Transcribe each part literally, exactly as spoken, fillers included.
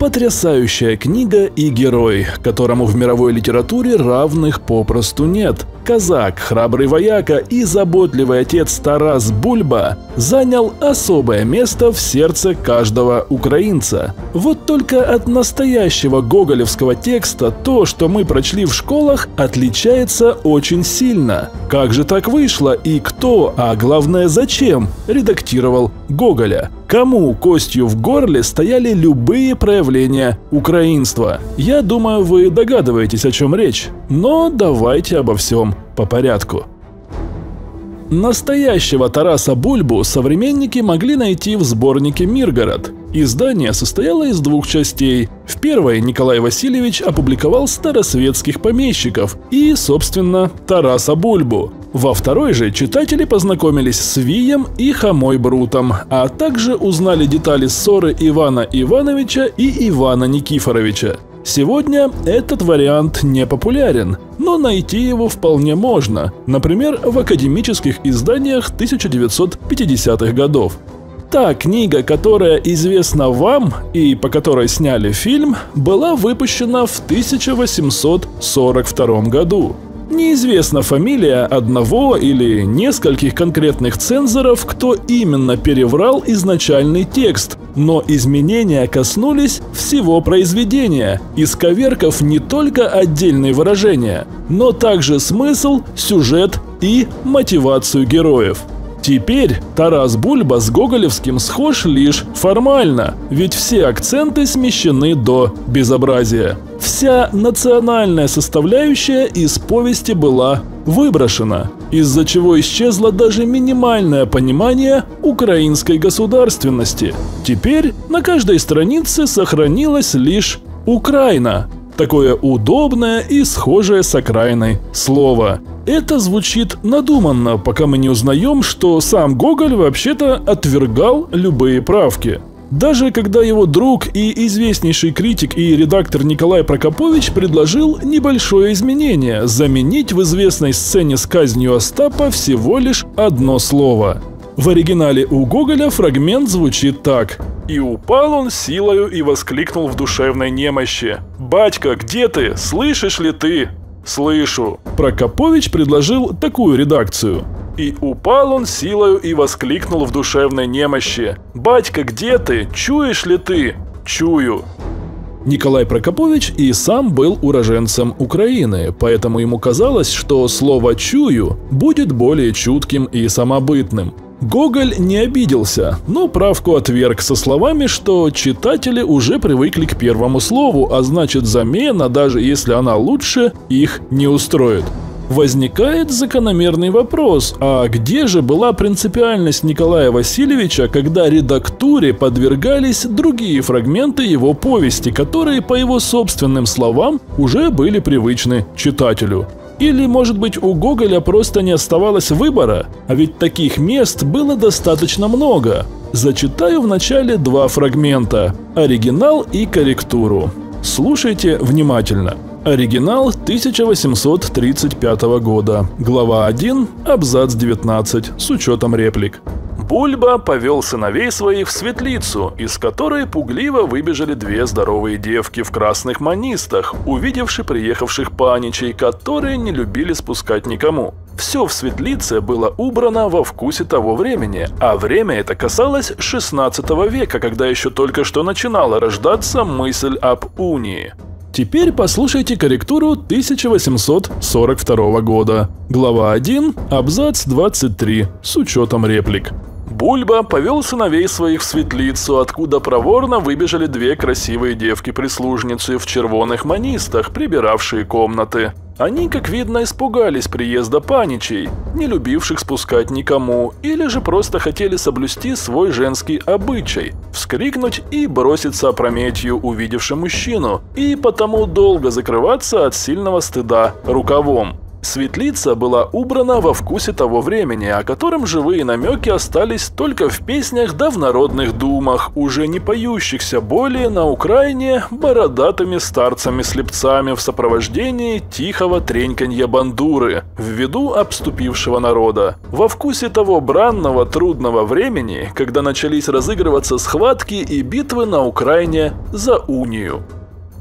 Потрясающая книга и герой, которому в мировой литературе равных попросту нет. Казак, храбрый вояка и заботливый отец Тарас Бульба занял особое место в сердце каждого украинца. Вот только от настоящего гоголевского текста то, что мы прочли в школах, отличается очень сильно. Как же так вышло и кто, а главное зачем, редактировал Гоголя? Кому костью в горле стояли любые проявления украинства? Я думаю, вы догадываетесь, о чем речь. Но давайте обо всем по порядку. Настоящего Тараса Бульбу современники могли найти в сборнике «Миргород». Издание состояло из двух частей. В первой Николай Васильевич опубликовал «Старосветских помещиков» и, собственно, Тараса Бульбу. Во второй же читатели познакомились с Вием и Хомой Брутом, а также узнали детали ссоры Ивана Ивановича и Ивана Никифоровича. Сегодня этот вариант не популярен, но найти его вполне можно, например, в академических изданиях тысяча девятьсот пятидесятых годов. Та книга, которая известна вам и по которой сняли фильм, была выпущена в тысяча восемьсот сорок втором году. Неизвестна фамилия одного или нескольких конкретных цензоров, кто именно переврал изначальный текст, но изменения коснулись всего произведения, исковеркав не только отдельные выражения, но также смысл, сюжет и мотивацию героев. Теперь Тарас Бульба с гоголевским схож лишь формально, ведь все акценты смещены до безобразия. Вся национальная составляющая из повести была выброшена, из-за чего исчезло даже минимальное понимание украинской государственности. Теперь на каждой странице сохранилась лишь «Украина». Такое удобное и схожее с окраиной слово. Это звучит надуманно, пока мы не узнаем, что сам Гоголь вообще-то отвергал любые правки. Даже когда его друг и известнейший критик и редактор Николай Прокопович предложил небольшое изменение – заменить в известной сцене с казнью Остапа всего лишь одно слово. В оригинале у Гоголя фрагмент звучит так. «И упал он силою и воскликнул в душевной немощи. Батька, где ты? Слышишь ли ты? Слышу». Прокопович предложил такую редакцию. «И упал он силою и воскликнул в душевной немощи. Батька, где ты? Чуешь ли ты? Чую». Николай Прокопович и сам был уроженцем Украины, поэтому ему казалось, что слово «чую» будет более чутким и самобытным. Гоголь не обиделся, но правку отверг со словами, что читатели уже привыкли к первому слову, а значит замена, даже если она лучше, их не устроит. Возникает закономерный вопрос, а где же была принципиальность Николая Васильевича, когда редактуре подвергались другие фрагменты его повести, которые, по его собственным словам, уже были привычны читателю? Или, может быть, у Гоголя просто не оставалось выбора? А ведь таких мест было достаточно много. Зачитаю вначале два фрагмента – оригинал и корректуру. Слушайте внимательно. Оригинал тысяча восемьсот тридцать пятого года, глава один, абзац девятнадцать, с учетом реплик. «Бульба повел сыновей своих в светлицу, из которой пугливо выбежали две здоровые девки в красных манистах, увидевши приехавших паничей, которые не любили спускать никому. Все в светлице было убрано во вкусе того времени, а время это касалось шестнадцатого века, когда еще только что начинала рождаться мысль об унии». Теперь послушайте корректуру тысяча восемьсот сорок второго года, глава один, абзац двадцать три, с учетом реплик. «Бульба повел сыновей своих в светлицу, откуда проворно выбежали две красивые девки-прислужницы в червоных манистах, прибиравшие комнаты. Они, как видно, испугались приезда паничей, не любивших спускать никому, или же просто хотели соблюсти свой женский обычай, вскрикнуть и броситься опрометью, увидевши мужчину, и потому долго закрываться от сильного стыда рукавом. Светлица была убрана во вкусе того времени, о котором живые намеки остались только в песнях да в народных думах, уже не поющихся более на Украине бородатыми старцами-слепцами в сопровождении тихого треньканья бандуры, в виду обступившего народа. Во вкусе того бранного трудного времени, когда начались разыгрываться схватки и битвы на Украине за унию.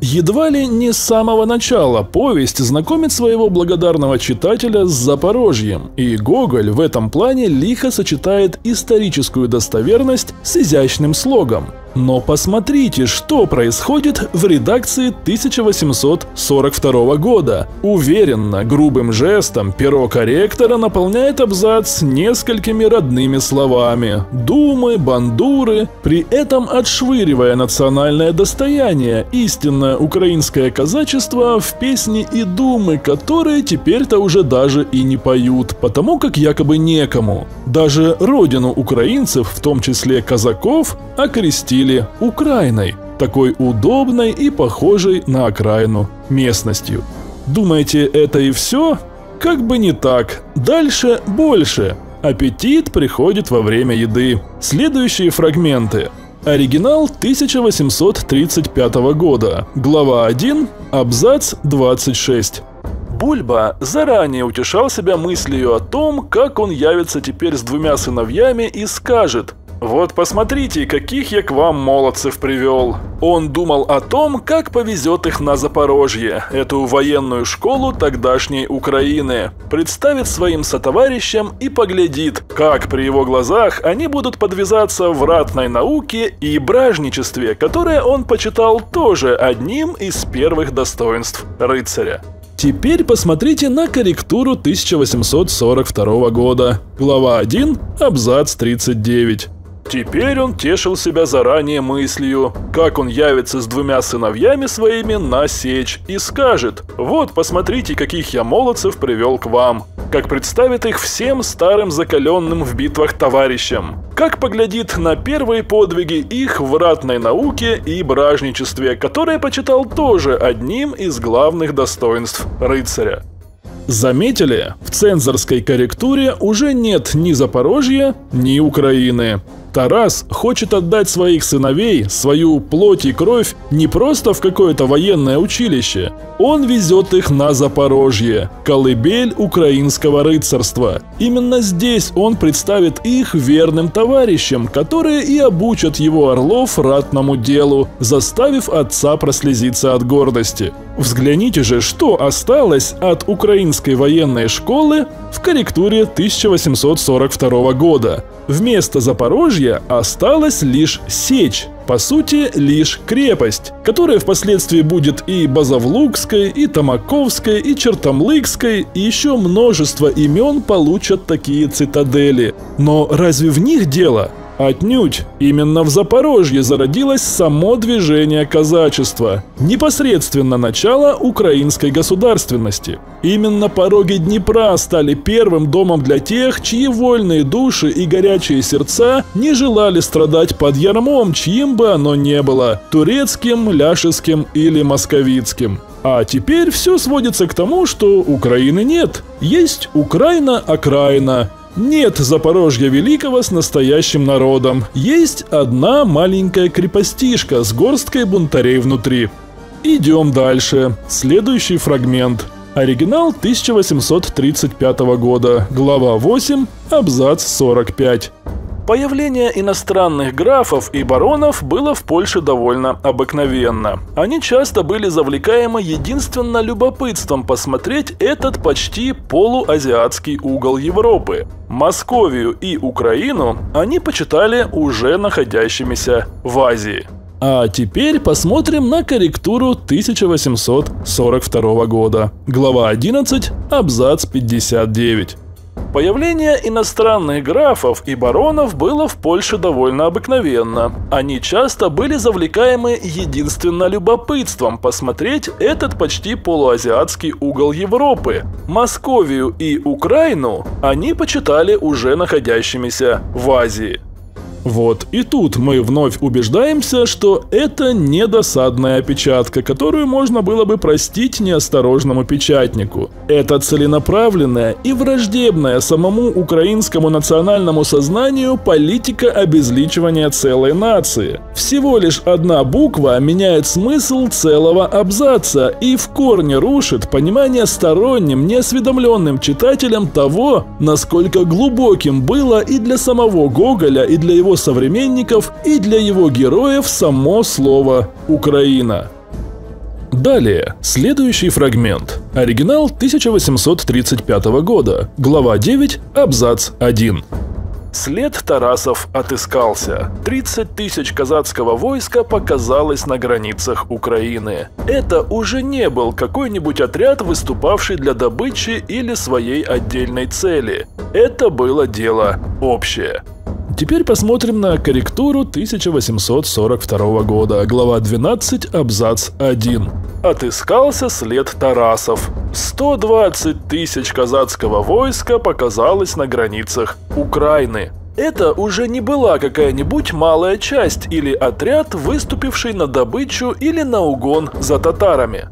Едва ли не с самого начала повесть знакомит своего благодарного читателя с Запорожьем, и Гоголь в этом плане лихо сочетает историческую достоверность с изящным слогом. Но посмотрите, что происходит в редакции тысяча восемьсот сорок второго года. Уверенно, грубым жестом перо корректора наполняет абзац несколькими родными словами: думы, бандуры, при этом отшвыривая национальное достояние, истинное украинское казачество в песни и думы, которые теперь-то уже даже и не поют, потому как якобы некому. Даже родину украинцев, в том числе казаков, окрестили Украиной, такой удобной и похожей на окраину местностью. Думаете, это и все? Как бы не так. Дальше больше. Аппетит приходит во время еды. Следующие фрагменты. Оригинал тысяча восемьсот тридцать пятого года. Глава один, абзац двадцать шесть. Бульба заранее утешал себя мыслью о том, как он явится теперь с двумя сыновьями и скажет: «Вот посмотрите, каких я к вам молодцев привел». Он думал о том, как повезет их на Запорожье, эту военную школу тогдашней Украины, представит своим сотоварищам и поглядит, как при его глазах они будут подвязаться в ратной науке и бражничестве, которое он почитал тоже одним из первых достоинств рыцаря. Теперь посмотрите на корректуру тысяча восемьсот сорок второго года, глава один, абзац тридцать девять. Теперь он тешил себя заранее мыслью, как он явится с двумя сыновьями своими на Сечь и скажет: «Вот, посмотрите, каких я молодцев привел к вам», как представит их всем старым закаленным в битвах товарищам, как поглядит на первые подвиги их в ратной науке и бражничестве, которое почитал тоже одним из главных достоинств рыцаря. Заметили? В цензорской корректуре уже нет ни Запорожья, ни Украины. Тарас хочет отдать своих сыновей, свою плоть и кровь не просто в какое-то военное училище. Он везет их на Запорожье, колыбель украинского рыцарства. Именно здесь он представит их верным товарищам, которые и обучат его орлов ратному делу, заставив отца прослезиться от гордости. Взгляните же, что осталось от украинской военной школы в корректуре тысяча восемьсот сорок второго года. Вместо Запорожья осталась лишь Сечь, по сути, лишь крепость, которая впоследствии будет и Базавлукской, и Томаковской, и Чертомлыкской, и еще множество имен получат такие цитадели. Но разве в них дело? Отнюдь. Именно в Запорожье зародилось само движение казачества, непосредственно начало украинской государственности. Именно пороги Днепра стали первым домом для тех, чьи вольные души и горячие сердца не желали страдать под ярмом, чьим бы оно ни было – турецким, ляшеским или московицким. А теперь все сводится к тому, что Украины нет. Есть Украина-окраина. Нет Запорожья Великого с настоящим народом. Есть одна маленькая крепостишка с горсткой бунтарей внутри. Идем дальше. Следующий фрагмент. Оригинал тысяча восемьсот тридцать пятого года. Глава восемь, абзац сорок пять. Появление иностранных графов и баронов было в Польше довольно обыкновенно. Они часто были завлекаемы единственно любопытством посмотреть этот почти полуазиатский угол Европы. Московию и Украину они почитали уже находящимися в Азии. А теперь посмотрим на корректуру тысяча восемьсот сорок второго года. Глава одиннадцать, абзац пятьдесят девять. Появление иностранных графов и баронов было в Польше довольно обыкновенно. Они часто были завлекаемы единственно любопытством посмотреть этот почти полуазиатский угол Европы. Московию и Украину они почитали уже находящимися в Азии. Вот и тут мы вновь убеждаемся, что это не досадная опечатка, которую можно было бы простить неосторожному печатнику. Это целенаправленная и враждебная самому украинскому национальному сознанию политика обезличивания целой нации. Всего лишь одна буква меняет смысл целого абзаца и в корне рушит понимание сторонним, неосведомленным читателям того, насколько глубоким было и для самого Гоголя, и для его современников, и для его героев само слово «Украина». Далее, следующий фрагмент. Оригинал тысяча восемьсот тридцать пятого года, глава девять, абзац один. След Тарасов отыскался. тридцать тысяч казацкого войска показалось на границах Украины. Это уже не был какой-нибудь отряд, выступавший для добычи или своей отдельной цели. Это было дело общее. Теперь посмотрим на корректуру тысяча восемьсот сорок второго года, глава двенадцать, абзац один. Отыскался след Тарасов. сто двадцать тысяч казацкого войска показалось на границах Украины. Это уже не была какая-нибудь малая часть или отряд, выступивший на добычу или на угон за татарами.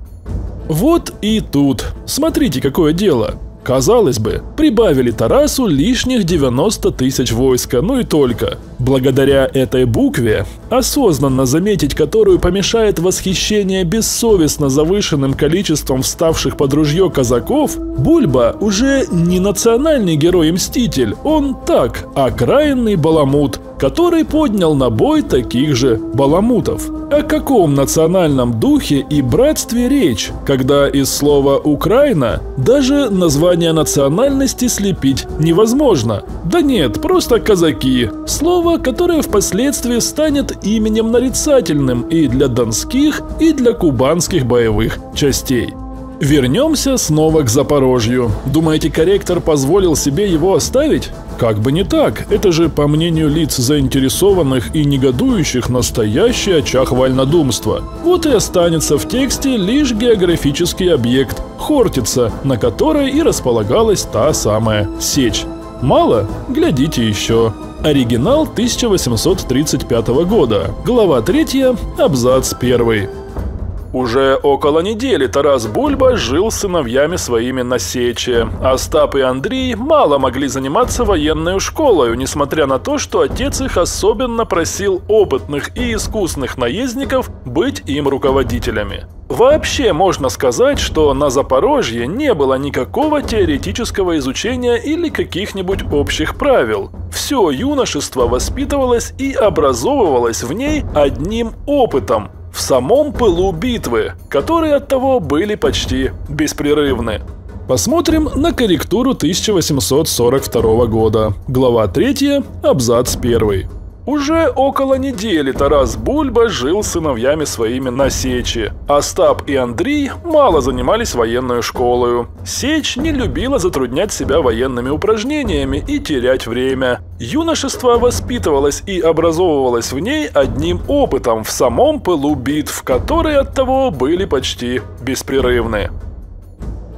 Вот и тут. Смотрите, какое дело. Казалось бы, прибавили Тарасу лишних девяносто тысяч войска, ну и только. Благодаря этой букве, осознанно заметить которую помешает восхищение бессовестно завышенным количеством вставших под ружье казаков, Бульба уже не национальный герой-мститель, он так, окраинный баламут, который поднял на бой таких же баламутов. О каком национальном духе и братстве речь, когда из слова «Украина» даже название национальности слепить невозможно? Да нет, просто казаки. Слово, которое впоследствии станет именем нарицательным и для донских, и для кубанских боевых частей. Вернемся снова к Запорожью. Думаете, корректор позволил себе его оставить? Как бы не так, это же, по мнению лиц заинтересованных и негодующих, настоящий очаг вольнодумства. Вот и останется в тексте лишь географический объект Хортица, на которой и располагалась та самая Сечь. Мало? Глядите еще. Оригинал тысяча восемьсот тридцать пятого года, глава три, абзац один. Уже около недели Тарас Бульба жил с сыновьями своими на Сече. Остап и Андрей мало могли заниматься военной школой, несмотря на то, что отец их особенно просил опытных и искусных наездников быть им руководителями. Вообще можно сказать, что на Запорожье не было никакого теоретического изучения или каких-нибудь общих правил. Все юношество воспитывалось и образовывалось в ней одним опытом. В самом пылу битвы, которые оттого были почти беспрерывны. Посмотрим на корректуру тысяча восемьсот сорок второго года, глава три, абзац один. Уже около недели Тарас Бульба жил с сыновьями своими на Сечи. Остап и Андрей мало занимались военной школой. Сечь не любила затруднять себя военными упражнениями и терять время. Юношество воспитывалось и образовывалось в ней одним опытом в самом пылу битв, которые оттого были почти беспрерывны.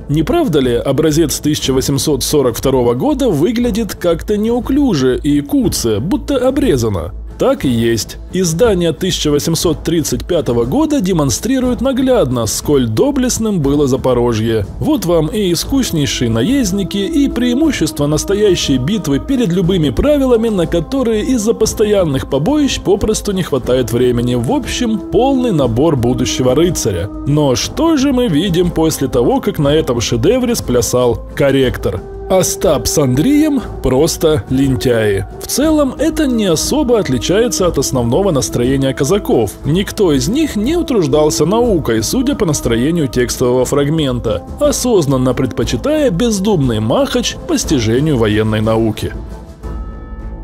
Не правда ли, образец тысяча восемьсот сорок второго года выглядит как-то неуклюже и куце, будто обрезано? Так и есть. Издание тысяча восемьсот тридцать пятого года демонстрирует наглядно, сколь доблестным было Запорожье. Вот вам и искуснейшие наездники, и преимущество настоящей битвы перед любыми правилами, на которые из-за постоянных побоищ попросту не хватает времени. В общем, полный набор будущего рыцаря. Но что же мы видим после того, как на этом шедевре сплясал корректор? Остап с Андреем просто лентяи. В целом это не особо отличается от основного настроения казаков. Никто из них не утруждался наукой, судя по настроению текстового фрагмента, осознанно предпочитая бездумный махач постижению военной науки.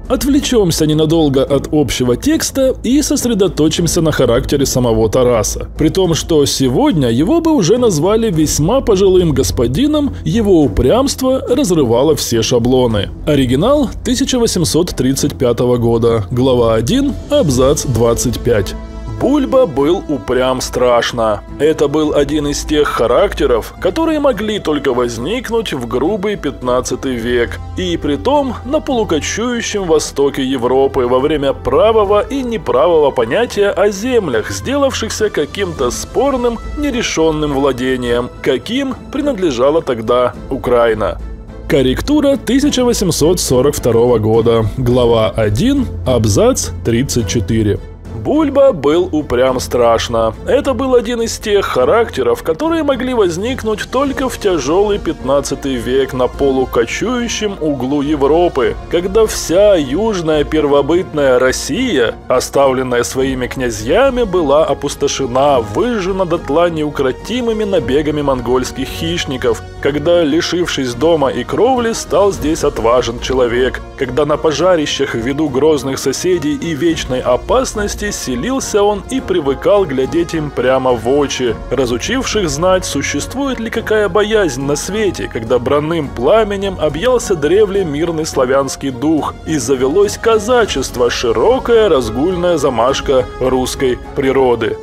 Отвлечемся ненадолго от общего текста и сосредоточимся на характере самого Тараса. При том, что сегодня его бы уже назвали весьма пожилым господином, его упрямство разрывало все шаблоны. Оригинал тысяча восемьсот тридцать пятого года, глава один, абзац двадцать пять. Бульба был упрям страшно. Это был один из тех характеров, которые могли только возникнуть в грубый пятнадцатый век, и притом на полукочующем востоке Европы во время правого и неправого понятия о землях, сделавшихся каким-то спорным, нерешенным владением, каким принадлежала тогда Украина. Корректура тысяча восемьсот сорок второго года, глава один, абзац тридцать четыре. Бульба был упрям страшно. Это был один из тех характеров, которые могли возникнуть только в тяжелый пятнадцатый век на полукочующем углу Европы, когда вся южная первобытная Россия, оставленная своими князьями, была опустошена, выжжена дотла неукротимыми набегами монгольских хищников, когда, лишившись дома и кровли, стал здесь отважен человек, когда на пожарищах ввиду грозных соседей и вечной опасности селился он и привыкал глядеть им прямо в очи, разучивших знать, существует ли какая боязнь на свете, когда бранным пламенем объялся древле мирный славянский дух, и завелось казачество, широкая разгульная замашка русской природы.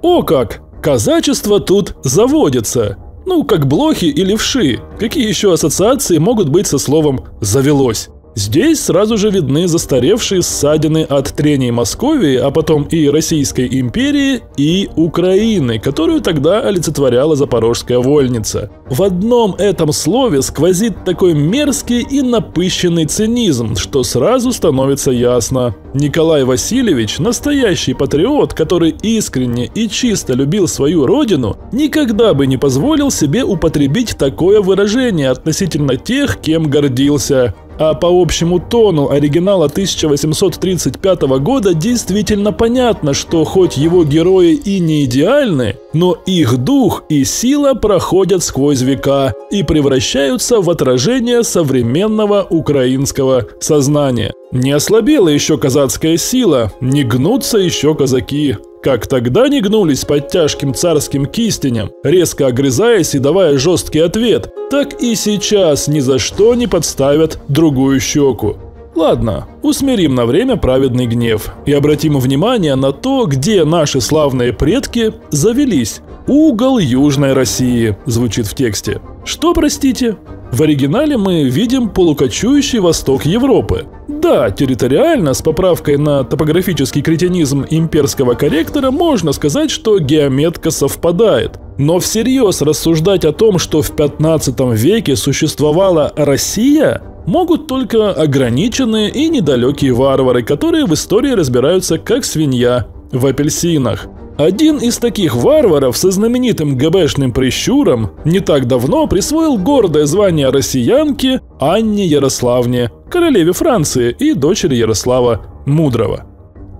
О как! Казачество тут заводится! Ну, как блохи или вши. Какие еще ассоциации могут быть со словом «завелось»? Здесь сразу же видны застаревшие ссадины от трений Московии, а потом и Российской империи, и Украины, которую тогда олицетворяла Запорожская вольница. В одном этом слове сквозит такой мерзкий и напыщенный цинизм, что сразу становится ясно. Николай Васильевич, настоящий патриот, который искренне и чисто любил свою родину, никогда бы не позволил себе употребить такое выражение относительно тех, кем гордился. А по общему тону оригинала тысяча восемьсот тридцать пятого года действительно понятно, что хоть его герои и не идеальны, но их дух и сила проходят сквозь века и превращаются в отражение современного украинского сознания. Не ослабела еще казацкая сила, не гнутся еще казаки. Как тогда не гнулись под тяжким царским кистенем, резко огрызаясь и давая жесткий ответ, так и сейчас ни за что не подставят другую щеку. Ладно, усмирим на время праведный гнев и обратим внимание на то, где наши славные предки завелись. «Угол Южной России» звучит в тексте. Что, простите? В оригинале мы видим полукочующий восток Европы. Да, территориально, с поправкой на топографический кретинизм имперского корректора, можно сказать, что геометка совпадает. Но всерьез рассуждать о том, что в пятнадцатом веке существовала Россия, могут только ограниченные и недалекие варвары, которые в истории разбираются как свинья в апельсинах. Один из таких варваров со знаменитым ГБшным прищуром не так давно присвоил гордое звание россиянки Анне Ярославне, королеве Франции и дочери Ярослава Мудрого.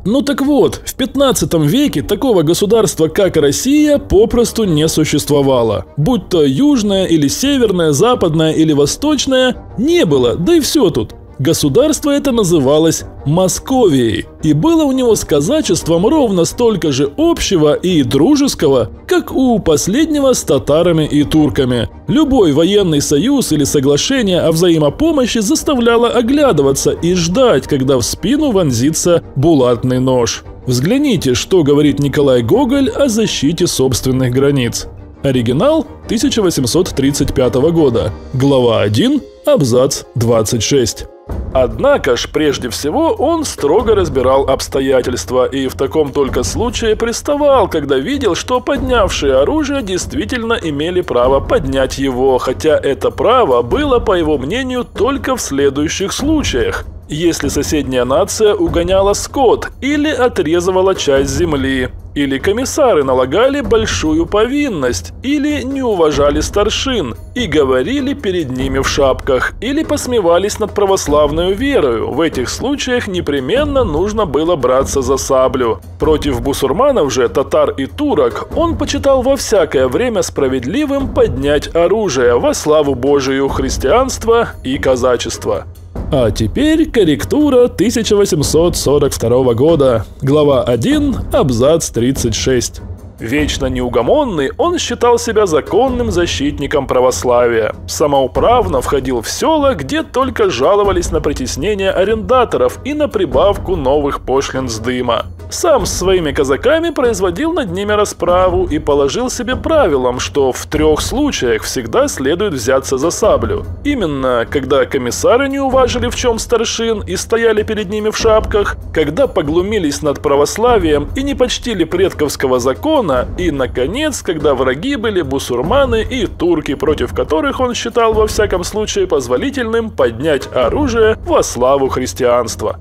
Ну так вот, в пятнадцатом веке такого государства, как Россия, попросту не существовало. Будь то южное или северное, западное или восточное, не было, да и все тут. Государство это называлось Московией, и было у него с казачеством ровно столько же общего и дружеского, как у последнего с татарами и турками. Любой военный союз или соглашение о взаимопомощи заставляло оглядываться и ждать, когда в спину вонзится булатный нож. Взгляните, что говорит Николай Гоголь о защите собственных границ. Оригинал тысяча восемьсот тридцать пятого года, глава один, абзац двадцать шесть. Однако ж, прежде всего, он строго разбирал обстоятельства и в таком только случае приставал, когда видел, что поднявшие оружие действительно имели право поднять его, хотя это право было, по его мнению, только в следующих случаях: если соседняя нация угоняла скот или отрезывала часть земли, или комиссары налагали большую повинность, или не уважали старшин и говорили перед ними в шапках, или посмевались над православную верою. В этих случаях непременно нужно было браться за саблю. Против бусурманов же, татар и турок, он почитал во всякое время справедливым поднять оружие во славу Божию христианства и казачества. А теперь корректура тысяча восемьсот сорок второго года, глава один, абзац тридцать шесть. Вечно неугомонный, он считал себя законным защитником православия. Самоуправно входил в села, где только жаловались на притеснение арендаторов и на прибавку новых пошлин с дыма. Сам с своими казаками производил над ними расправу и положил себе правилом, что в трех случаях всегда следует взяться за саблю. Именно, когда комиссары не уважили в чем старшин и стояли перед ними в шапках, когда поглумились над православием и не почтили предковского закона, и, наконец, когда враги были бусурманы и турки, против которых он считал во всяком случае позволительным поднять оружие во славу христианства.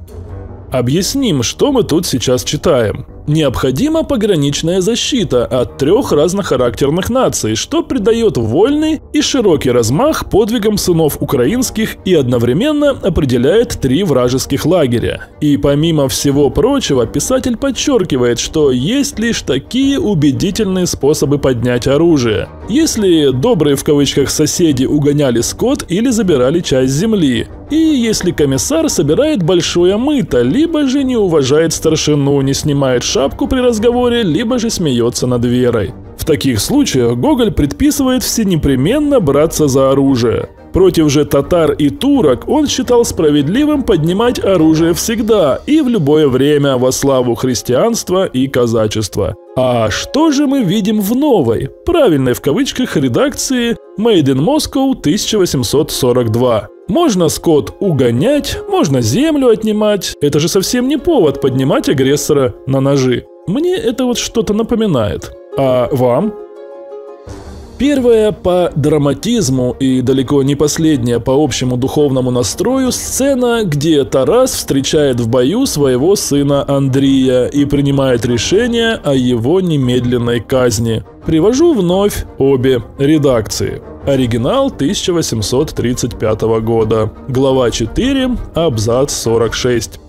Объясним, что мы тут сейчас читаем. Необходима пограничная защита от трех разнохарактерных наций, что придает вольный и широкий размах подвигам сынов украинских и одновременно определяет три вражеских лагеря. И помимо всего прочего, писатель подчеркивает, что есть лишь такие убедительные способы поднять оружие. Если «добрые» в кавычках соседи угоняли скот или забирали часть земли, и если комиссар собирает большое мыто, либо же не уважает старшину, не снимает шапку, шапку при разговоре, либо же смеется над верой. В таких случаях Гоголь предписывает всенепременно браться за оружие. Против же татар и турок он считал справедливым поднимать оружие всегда и в любое время во славу христианства и казачества. А что же мы видим в новой, правильной в кавычках редакции Made in Moscow тысяча восемьсот сорок два? Можно скот угонять, можно землю отнимать. Это же совсем не повод поднимать агрессора на ножи. Мне это вот что-то напоминает. А вам? Первая по драматизму и далеко не последняя по общему духовному настрою сцена, где Тарас встречает в бою своего сына Андрея и принимает решение о его немедленной казни. Привожу вновь обе редакции. Оригинал тысяча восемьсот тридцать пятого года, глава четыре, абзац сорок шесть.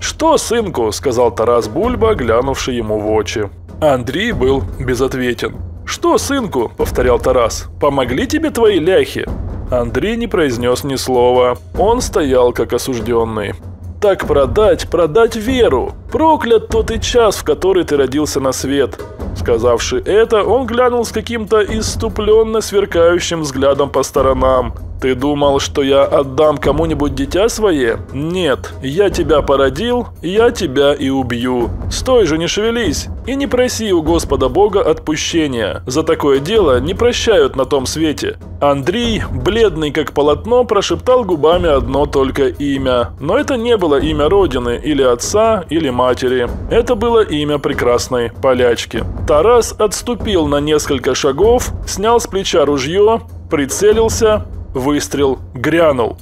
«Что, сынку?» – сказал Тарас Бульба, глянувший ему в очи. Андрей был безответен. «Что, сынку?» – повторял Тарас. «Помогли тебе твои ляхи?» Андрей не произнес ни слова. Он стоял как осужденный. «Так продать, продать веру! Проклят тот и час, в который ты родился на свет!» Сказавши это, он глянул с каким-то исступленно сверкающим взглядом по сторонам. «Ты думал, что я отдам кому-нибудь дитя свое? Нет, я тебя породил, я тебя и убью. Стой же, не шевелись, и не проси у Господа Бога отпущения. За такое дело не прощают на том свете». Андрей, бледный как полотно, прошептал губами одно только имя. Но это не было имя родины, или отца, или матери. Это было имя прекрасной полячки. Тарас отступил на несколько шагов, снял с плеча ружье, прицелился. Выстрел грянул.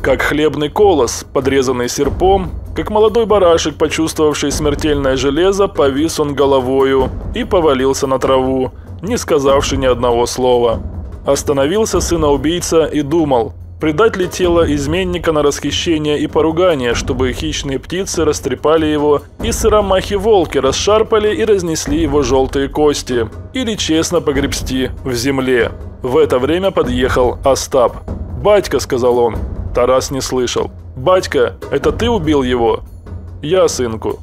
Как хлебный колос, подрезанный серпом, как молодой барашек, почувствовавший смертельное железо, повис он головою и повалился на траву, не сказавши ни одного слова. Остановился сыноубийца и думал, предать ли тело изменника на расхищение и поругание, чтобы хищные птицы растрепали его, и сыромахи-волки расшарпали и разнесли его желтые кости, или честно погребсти в земле. В это время подъехал Остап. «Батька», — сказал он. Тарас не слышал. «Батька, это ты убил его?» «Я, сынку».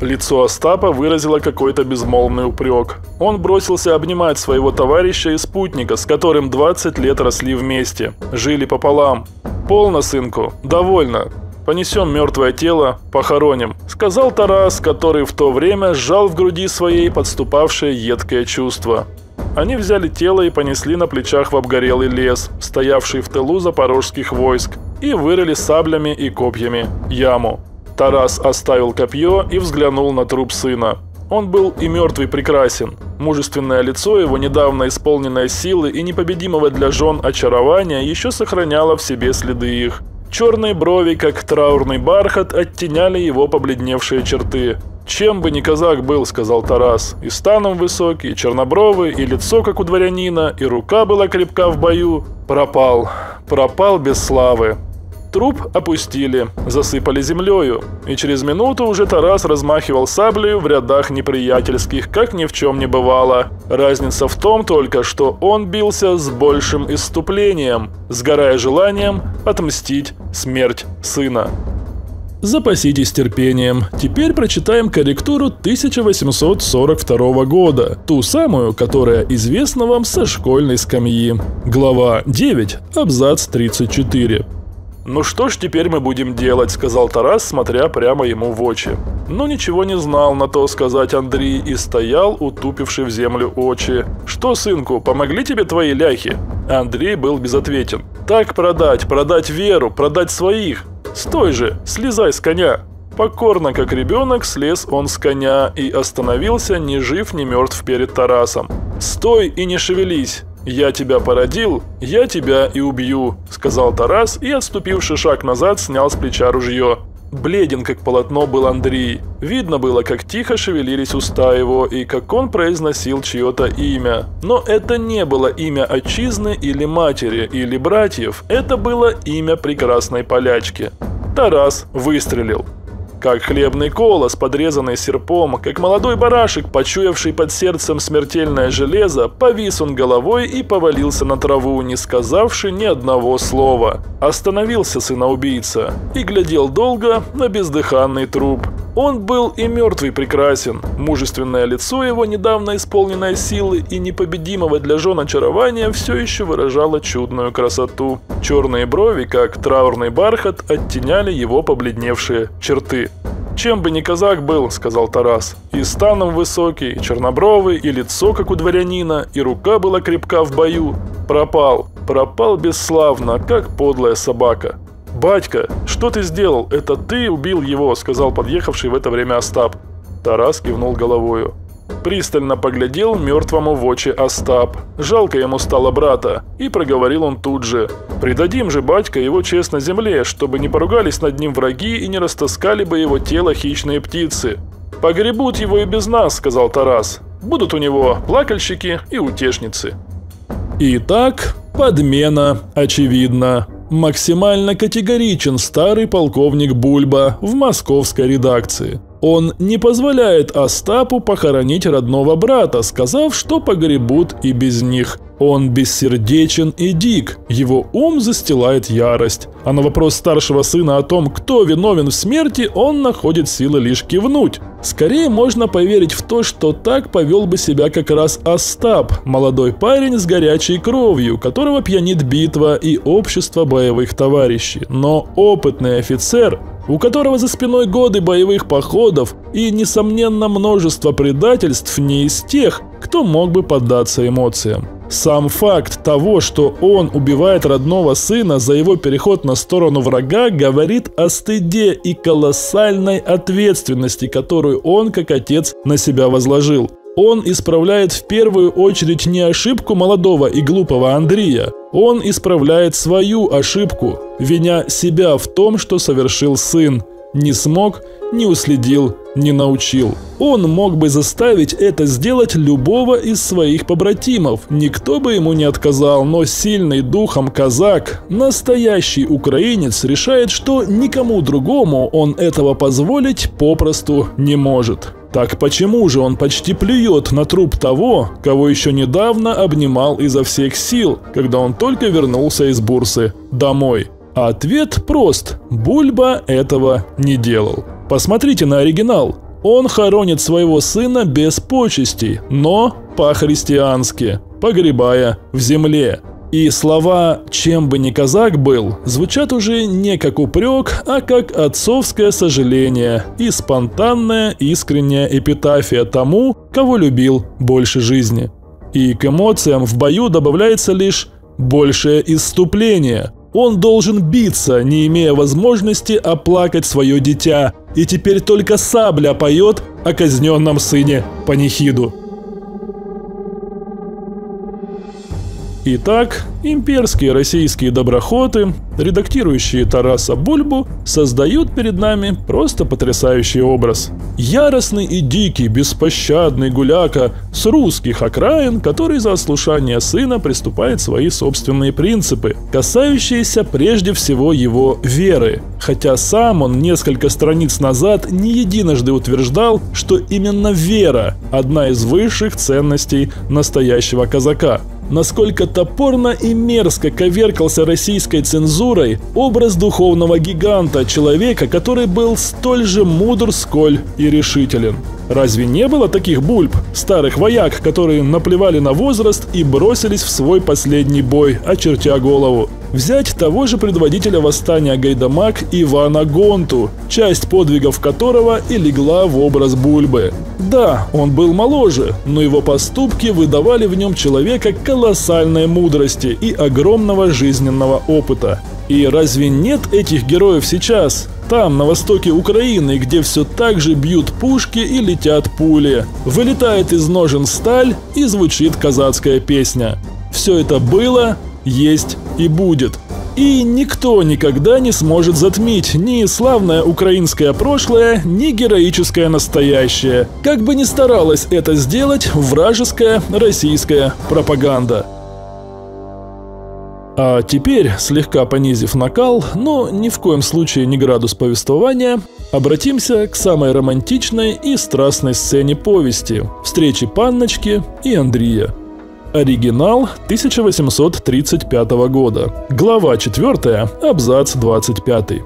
Лицо Остапа выразило какой-то безмолвный упрек. Он бросился обнимать своего товарища и спутника, с которым двадцать лет росли вместе, жили пополам. «Полно, сынку, довольно. Понесем мертвое тело, похороним», — сказал Тарас, который в то время сжал в груди своей подступавшее едкое чувство. Они взяли тело и понесли на плечах в обгорелый лес, стоявший в тылу запорожских войск, и вырыли саблями и копьями яму. Тарас оставил копье и взглянул на труп сына. Он был и мертвый прекрасен. Мужественное лицо его, недавно исполненное силы и непобедимого для жен очарования, еще сохраняло в себе следы их. Черные брови, как траурный бархат, оттеняли его побледневшие черты. «Чем бы ни казак был, — сказал Тарас, — и станом высокий, и чернобровый, и лицо, как у дворянина, и рука была крепка в бою, пропал, пропал без славы». Труп опустили, засыпали землею, и через минуту уже Тарас размахивал саблею в рядах неприятельских, как ни в чем не бывало. Разница в том только, что он бился с большим исступлением, сгорая желанием отмстить смерть сына. Запаситесь терпением. Теперь прочитаем корректуру тысяча восемьсот сорок второго года, ту самую, которая известна вам со школьной скамьи. Глава девять, абзац тридцать четыре. «Ну что ж теперь мы будем делать», — сказал Тарас, смотря прямо ему в очи. Но ничего не знал на то сказать Андрей и стоял, утупивший в землю очи. «Что, сынку, помогли тебе твои ляхи?» Андрей был безответен. «Так продать, продать веру, продать своих. Стой же, слезай с коня». Покорно, как ребенок, слез он с коня и остановился ни жив, ни мертв перед Тарасом. «Стой и не шевелись. Я тебя породил, я тебя и убью», — сказал Тарас и, отступивший шаг назад, снял с плеча ружье. Бледен, как полотно, был Андрей. Видно было, как тихо шевелились уста его и как он произносил чье-то имя. Но это не было имя отчизны или матери, или братьев, это было имя прекрасной полячки. Тарас выстрелил. Как хлебный колос, подрезанный серпом, как молодой барашек, почуявший под сердцем смертельное железо, повис он головой и повалился на траву, не сказавши ни одного слова. Остановился сыноубийца и глядел долго на бездыханный труп. Он был и мертвый прекрасен. Мужественное лицо его, недавно исполненное силы и непобедимого для жен очарования, все еще выражало чудную красоту. Черные брови, как траурный бархат, оттеняли его побледневшие черты. «Чем бы ни казак был, — сказал Тарас, — и станом высокий, чернобровый, и лицо, как у дворянина, и рука была крепка в бою. Пропал, пропал бесславно, как подлая собака». «Батька, что ты сделал? Это ты убил его?» — сказал подъехавший в это время Остап. Тарас кивнул головою. Пристально поглядел мертвому в очи Остап. Жалко ему стало брата, и проговорил он тут же: «Предадим же, батька, его честно земле, чтобы не поругались над ним враги и не растаскали бы его тело хищные птицы». «Погребут его и без нас», — сказал Тарас. «Будут у него плакальщики и утешницы». Итак, подмена очевидна. Максимально категоричен старый полковник Бульба в московской редакции. Он не позволяет Остапу похоронить родного брата, сказав, что погребут и без них. Он бессердечен и дик, его ум застилает ярость. А на вопрос старшего сына о том, кто виновен в смерти, он находит силы лишь кивнуть. Скорее можно поверить в то, что так повел бы себя как раз Остап, молодой парень с горячей кровью, которого пьянит битва и общество боевых товарищей. Но опытный офицер, у которого за спиной годы боевых походов и, несомненно, множество предательств, не из тех, кто мог бы поддаться эмоциям. Сам факт того, что он убивает родного сына за его переход на сторону врага, говорит о стыде и колоссальной ответственности, которую он, как отец, на себя возложил. Он исправляет в первую очередь не ошибку молодого и глупого Андрея, он исправляет свою ошибку, виня себя в том, что совершил сын. Не смог, не уследил, не научил. Он мог бы заставить это сделать любого из своих побратимов, никто бы ему не отказал, но сильный духом казак, настоящий украинец, решает, что никому другому он этого позволить попросту не может. Так почему же он почти плюет на труп того, кого еще недавно обнимал изо всех сил, когда он только вернулся из бурсы домой? Ответ прост. Бульба этого не делал. Посмотрите на оригинал. Он хоронит своего сына без почестей, но по-христиански, погребая в земле. И слова «чем бы ни казак был» звучат уже не как упрек, а как отцовское сожаление и спонтанная искренняя эпитафия тому, кого любил больше жизни. И к эмоциям в бою добавляется лишь большее исступление. Он должен биться, не имея возможности оплакать свое дитя. И теперь только сабля поет о казненном сыне панихиду. Итак, имперские российские доброхоты, редактирующие Тараса Бульбу, создают перед нами просто потрясающий образ. Яростный и дикий, беспощадный гуляка с русских окраин, который за ослушание сына приступает свои собственные принципы, касающиеся прежде всего его веры. Хотя сам он несколько страниц назад не единожды утверждал, что именно вера – одна из высших ценностей настоящего казака. Насколько топорно и мерзко коверкался российской цензурой образ духовного гиганта, человека, который был столь же мудр, сколь и решителен. Разве не было таких Бульб, старых вояк, которые наплевали на возраст и бросились в свой последний бой, очертя голову? Взять того же предводителя восстания гайдамак Ивана Гонту, часть подвигов которого и легла в образ Бульбы. Да, он был моложе, но его поступки выдавали в нем человека колоссальной мудрости и огромного жизненного опыта. И разве нет этих героев сейчас? Там, на востоке Украины, где все так же бьют пушки и летят пули, вылетает из ножен сталь и звучит казацкая песня. Все это было, есть и будет. И никто никогда не сможет затмить ни славное украинское прошлое, ни героическое настоящее, как бы ни старалась это сделать вражеская российская пропаганда. А теперь, слегка понизив накал, но ни в коем случае не градус повествования, обратимся к самой романтичной и страстной сцене повести – встрече Панночки и Андрея. Оригинал тысяча восемьсот тридцать пятого года. Глава четвёртая, абзац двадцать пятый.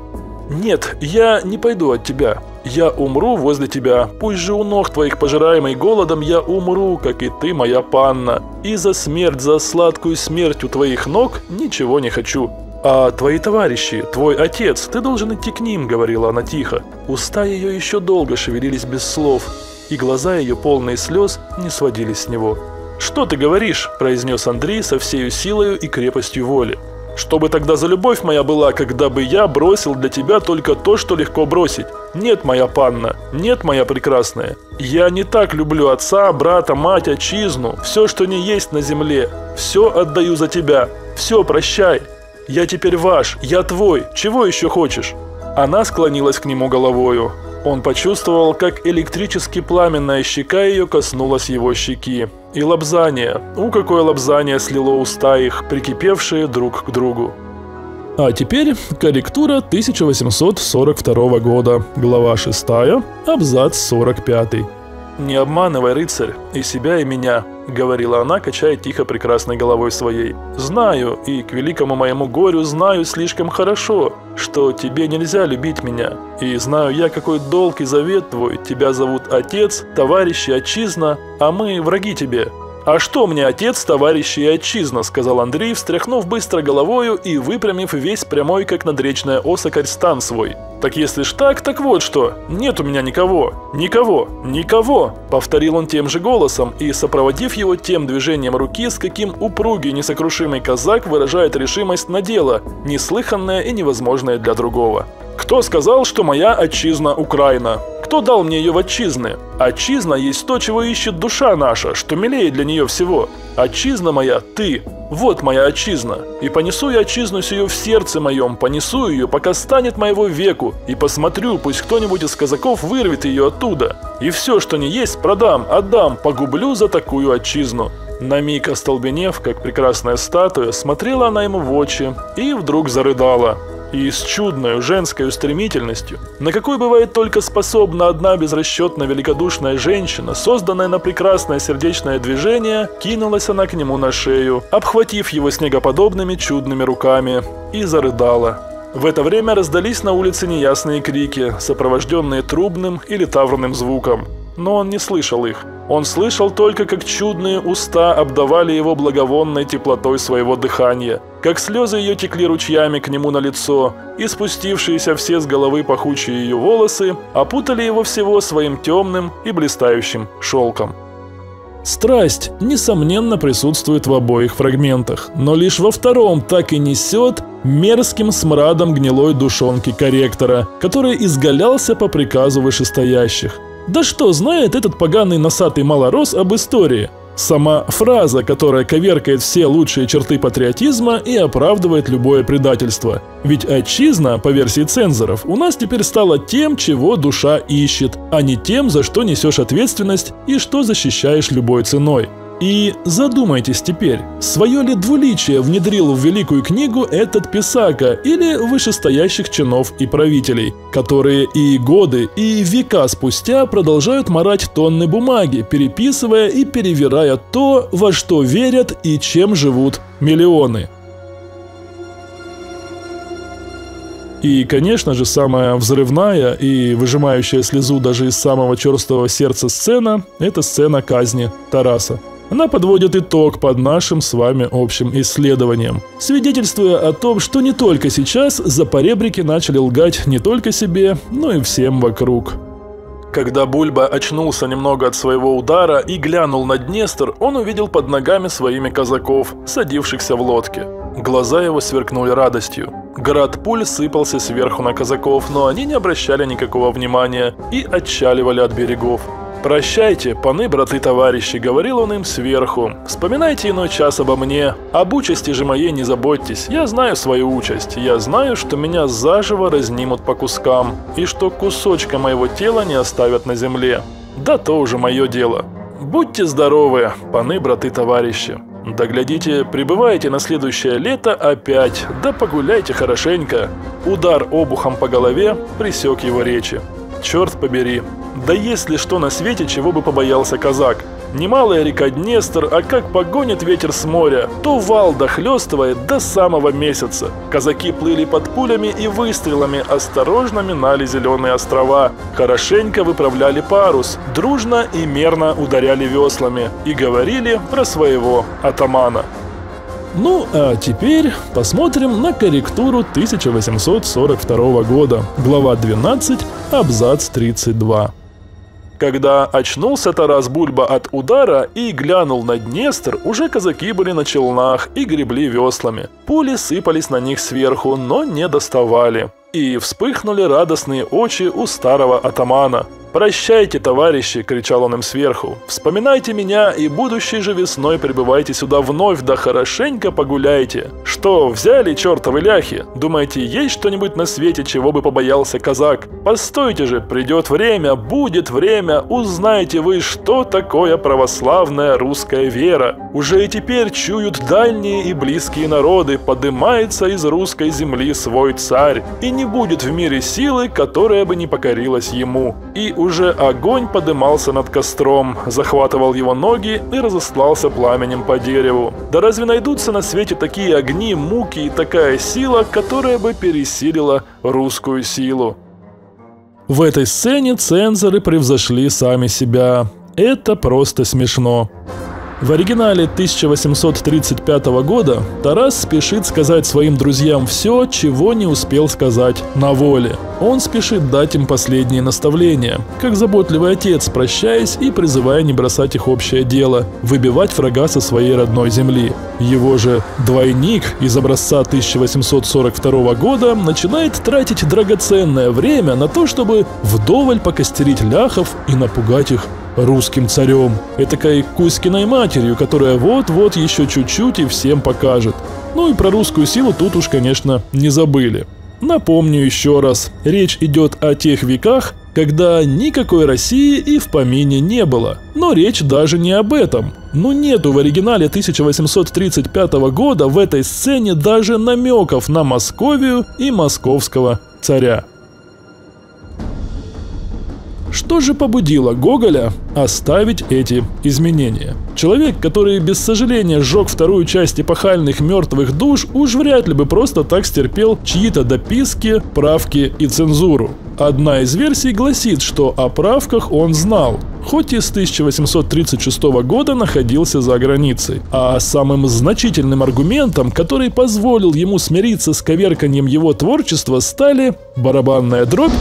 «Нет, я не пойду от тебя. Я умру возле тебя. Пусть же у ног твоих, пожираемый голодом, я умру, как и ты, моя панна. И за смерть, за сладкую смерть у твоих ног ничего не хочу. А твои товарищи, твой отец, ты должен идти к ним», — говорила она тихо. Уста ее еще долго шевелились без слов, и глаза ее, полные слез, не сводились с него. «Что ты говоришь?» – произнес Андрей со всею силою и крепостью воли. «Чтобы тогда за любовь моя была, когда бы я бросил для тебя только то, что легко бросить? Нет, моя панна, нет, моя прекрасная. Я не так люблю отца, брата, мать, отчизну, все, что не есть на земле. Все отдаю за тебя, все прощай. Я теперь ваш, я твой, чего еще хочешь?» Она склонилась к нему головою. Он почувствовал, как электрически пламенная щека ее коснулась его щеки. И лобзание, у какое лобзание слило уста их, прикипевшие друг к другу. А теперь корректура тысяча восемьсот сорок второго года, глава шестая, абзац сорок пятый. «Не обманывай, рыцарь, и себя, и меня», — говорила она, качая тихо прекрасной головой своей. «Знаю, и к великому моему горю знаю слишком хорошо, что тебе нельзя любить меня. И знаю я, какой долг и завет твой. Тебя зовут отец, товарищи, отчизна, а мы враги тебе». «А что мне отец, товарищи и отчизна?» — сказал Андрей, встряхнув быстро головою и выпрямив весь прямой, как надречная осокарь, стан свой. «Так если ж так, так вот что. Нет у меня никого. Никого. Никого!» — повторил он тем же голосом и, сопроводив его тем движением руки, с каким упругий несокрушимый казак выражает решимость на дело, неслыханное и невозможное для другого. «Кто сказал, что моя отчизна Украина? Кто дал мне ее в отчизны? Отчизна есть то, чего ищет душа наша, что милее для нее всего. Отчизна моя – ты. Вот моя отчизна. И понесу я отчизну сию в сердце моем, понесу ее, пока станет моего веку, и посмотрю, пусть кто-нибудь из казаков вырвет ее оттуда. И все, что не есть, продам, отдам, погублю за такую отчизну». На миг остолбенев, как прекрасная статуя, смотрела она ему в очи и вдруг зарыдала. И с чудной женской устремительностью, на какой бывает только способна одна безрасчетно великодушная женщина, созданная на прекрасное сердечное движение, кинулась она к нему на шею, обхватив его снегоподобными чудными руками, и зарыдала. В это время раздались на улице неясные крики, сопровожденные трубным или таврным звуком. Но он не слышал их. Он слышал только, как чудные уста обдавали его благовонной теплотой своего дыхания, как слезы ее текли ручьями к нему на лицо, и спустившиеся все с головы пахучие ее волосы опутали его всего своим темным и блистающим шелком. Страсть, несомненно, присутствует в обоих фрагментах, но лишь во втором так и несет мерзким смрадом гнилой душонки корректора, который изгалялся по приказу вышестоящих. Да что знает этот поганый носатый малорос об истории? Сама фраза, которая коверкает все лучшие черты патриотизма и оправдывает любое предательство. Ведь отчизна, по версии цензоров, у нас теперь стала тем, чего душа ищет, а не тем, за что несешь ответственность и что защищаешь любой ценой. И задумайтесь теперь, свое ли двуличие внедрил в великую книгу этот писака или вышестоящих чинов и правителей, которые и годы, и века спустя продолжают марать тонны бумаги, переписывая и перевирая то, во что верят и чем живут миллионы. И, конечно же, самая взрывная и выжимающая слезу даже из самого черствого сердца сцена – это сцена казни Тараса. Она подводит итог под нашим с вами общим исследованием, свидетельствуя о том, что не только сейчас запоребрики начали лгать не только себе, но и всем вокруг. Когда Бульба очнулся немного от своего удара и глянул на Днестр, он увидел под ногами своими казаков, садившихся в лодке. Глаза его сверкнули радостью. Град пуль сыпался сверху на казаков, но они не обращали никакого внимания и отчаливали от берегов. «Прощайте, паны, браты, товарищи», — говорил он им сверху. «Вспоминайте иной час обо мне. Об участи же моей не заботьтесь. Я знаю свою участь. Я знаю, что меня заживо разнимут по кускам, и что кусочка моего тела не оставят на земле. Да то уже мое дело. Будьте здоровы, паны, браты, товарищи. Да глядите, прибывайте на следующее лето опять. Да погуляйте хорошенько». Удар обухом по голове пресек его речи. Черт побери. Да есть ли что на свете, чего бы побоялся казак? Немалая река Днестр, а как погонит ветер с моря, то вал дохлёстывает до самого месяца. Казаки плыли под пулями и выстрелами, осторожно минали зеленые острова, хорошенько выправляли парус, дружно и мерно ударяли веслами и говорили про своего атамана. Ну а теперь посмотрим на корректуру тысяча восемьсот сорок второго года, глава двенадцать, абзац тридцать два. Когда очнулся Тарас Бульба от удара и глянул на Днестр, уже казаки были на челнах и гребли веслами. Пули сыпались на них сверху, но не доставали. И вспыхнули радостные очи у старого атамана. «Прощайте, товарищи!» – кричал он им сверху. «Вспоминайте меня, и будущей же весной прибывайте сюда вновь, да хорошенько погуляйте! Что, взяли чертовы ляхи? Думаете, есть что-нибудь на свете, чего бы побоялся казак? Постойте же, придет время, будет время, узнаете вы, что такое православная русская вера! Уже и теперь чуют дальние и близкие народы, подымается из русской земли свой царь, и не будет в мире силы, которая бы не покорилась ему». И уже огонь подымался над костром, захватывал его ноги и разослался пламенем по дереву. Да разве найдутся на свете такие огни, муки и такая сила, которая бы пересилила русскую силу? В этой сцене цензоры превзошли сами себя. Это просто смешно. В оригинале тысяча восемьсот тридцать пятого года Тарас спешит сказать своим друзьям все, чего не успел сказать на воле. Он спешит дать им последние наставления, как заботливый отец, прощаясь и призывая не бросать их общее дело, выбивать врага со своей родной земли. Его же двойник из образца тысяча восемьсот сорок второго года начинает тратить драгоценное время на то, чтобы вдоволь покостерить ляхов и напугать их русским царем, этакой Кузькиной матерью, которая вот-вот еще чуть-чуть и всем покажет. Ну и про русскую силу тут уж, конечно, не забыли. Напомню еще раз, речь идет о тех веках, когда никакой России и в помине не было. Но речь даже не об этом. Но нету в оригинале тысяча восемьсот тридцать пятого года в этой сцене даже намеков на Московию и московского царя. Что же побудило Гоголя оставить эти изменения? Человек, который без сожаления сжег вторую часть эпохальных «Мертвых душ», уж вряд ли бы просто так стерпел чьи-то дописки, правки и цензуру. Одна из версий гласит, что о правках он знал, хоть и с тысяча восемьсот тридцать шестого года находился за границей. А самым значительным аргументом, который позволил ему смириться с коверканием его творчества, стали барабанная дробь,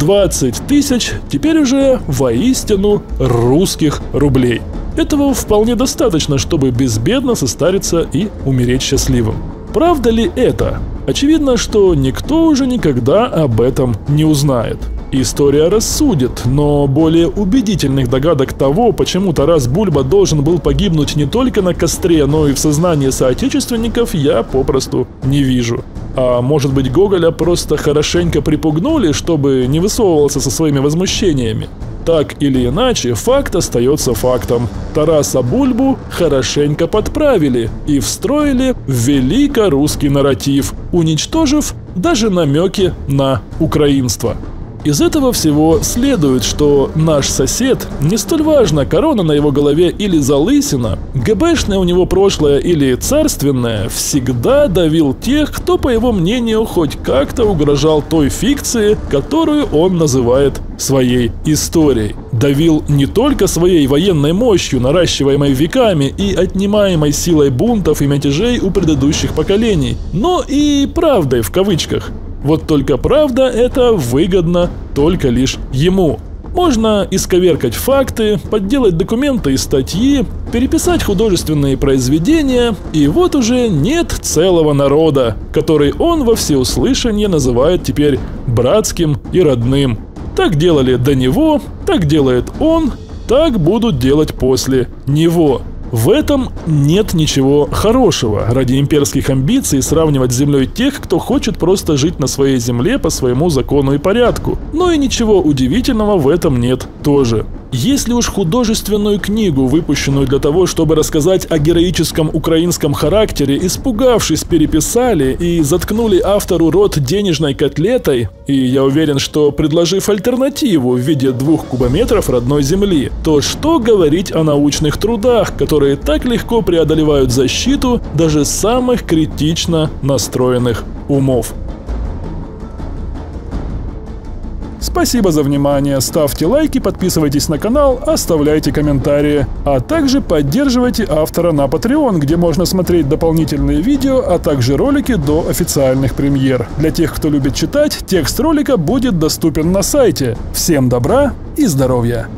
двадцать тысяч теперь уже воистину русских рублей. Этого вполне достаточно, чтобы безбедно состариться и умереть счастливым. Правда ли это? Очевидно, что никто уже никогда об этом не узнает. История рассудит, но более убедительных догадок того, почему Тарас Бульба должен был погибнуть не только на костре, но и в сознании соотечественников, я попросту не вижу. А может быть, Гоголя просто хорошенько припугнули, чтобы не высовывался со своими возмущениями? Так или иначе, факт остается фактом. Тараса Бульбу хорошенько подправили и встроили в великорусский нарратив, уничтожив даже намеки на украинство. Из этого всего следует, что наш сосед, не столь важно, корона на его голове или залысина, ГБшное у него прошлое или царственное, всегда давил тех, кто, по его мнению, хоть как-то угрожал той фикции, которую он называет своей историей. Давил не только своей военной мощью, наращиваемой веками и отнимаемой силой бунтов и мятежей у предыдущих поколений, но и «правдой» в кавычках. Вот только правда это выгодно только лишь ему. Можно исковеркать факты, подделать документы и статьи, переписать художественные произведения, и вот уже нет целого народа, который он во всеуслышание называет теперь братским и родным. Так делали до него, так делает он, так будут делать после него. В этом нет ничего хорошего. Ради имперских амбиций сравнивать с землей тех, кто хочет просто жить на своей земле по своему закону и порядку. Но и ничего удивительного в этом нет тоже. Если уж художественную книгу, выпущенную для того, чтобы рассказать о героическом украинском характере, испугавшись, переписали и заткнули автору рот денежной котлетой, и я уверен, что предложив альтернативу в виде двух кубометров родной земли, то что говорить о научных трудах, которые так легко преодолевают защиту даже самых критично настроенных умов? Спасибо за внимание, ставьте лайки, подписывайтесь на канал, оставляйте комментарии, а также поддерживайте автора на Patreon, где можно смотреть дополнительные видео, а также ролики до официальных премьер. Для тех, кто любит читать, текст ролика будет доступен на сайте. Всем добра и здоровья!